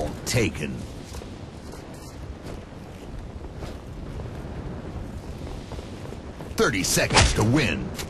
All taken. Thirty seconds to win.